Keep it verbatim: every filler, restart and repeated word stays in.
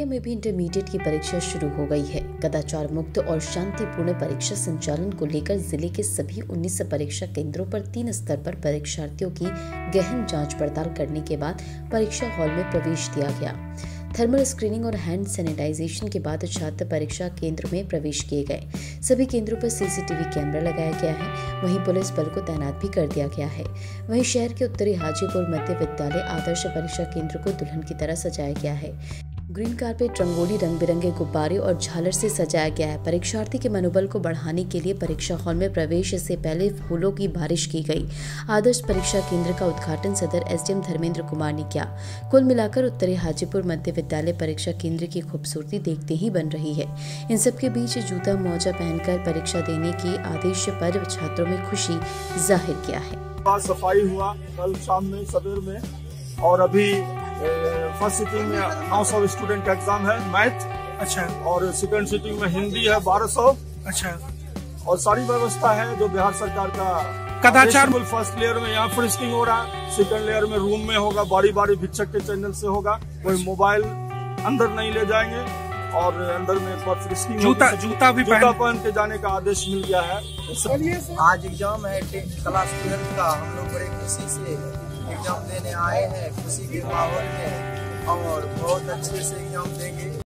खगड़िया में भी इंटरमीडिएट की परीक्षा शुरू हो गई है। कदाचार मुक्त और शांतिपूर्ण परीक्षा संचालन को लेकर जिले के सभी उन्नीस परीक्षा केंद्रों पर तीन स्तर पर परीक्षार्थियों की गहन जांच पड़ताल करने के बाद परीक्षा हॉल में प्रवेश दिया गया। थर्मल स्क्रीनिंग और हैंड सैनिटाइजेशन के बाद छात्र परीक्षा केंद्र में प्रवेश किए गए। सभी केंद्रों पर सीसीटीवी कैमरा लगाया गया है, वहीं पुलिस बल को तैनात भी कर दिया गया है। वहीं शहर के उत्तरी हाजीपुर मध्य विद्यालय आदर्श परीक्षा केंद्र को दुल्हन की तरह सजाया गया है। ग्रीन कारपेट रंगोली, रंग बिरंगे गुब्बारे और झालर से सजाया गया है। परीक्षार्थी के मनोबल को बढ़ाने के लिए परीक्षा हॉल में प्रवेश से पहले फूलों की बारिश की गई। आदर्श परीक्षा केंद्र का उद्घाटन सदर एसडीएम धर्मेंद्र कुमार ने किया। कुल मिलाकर उत्तरी हाजीपुर मध्य विद्यालय परीक्षा केंद्र की खूबसूरती देखते ही बन रही है। इन सबके बीच जूता मोजा पहनकर परीक्षा देने के आदेश पर छात्रों में खुशी जाहिर किया है। सफाई हुआ कल शाम में, सवेर में, और अभी फर्स्ट सिटिंग में नौ सौ स्टूडेंट का एग्जाम है मैथ। अच्छा। और सेकंड सिटिंग में हिंदी है बारह सौ। अच्छा। और सारी व्यवस्था है जो बिहार सरकार का कदाचार। फर्स्ट लेयर में यहाँ फ्रिस्किंग हो रहा, सेकंड लेयर में रूम में होगा, बारी बारी भिक्षक के चैनल से होगा। कोई मोबाइल अंदर नहीं ले जाएंगे और अंदर में एक बार फ्रिस्किंग, जूता जूता भी पहन के जाने का आदेश मिल गया है। आज एग्जाम है टेंथ क्लास ट्वेल्थ का। हम लोग बड़े खुशी से एग्जाम देने आए हैं, खुशी के माहौल में, और बहुत अच्छे से एग्जाम देंगे।